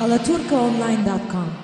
alaturkaonline.com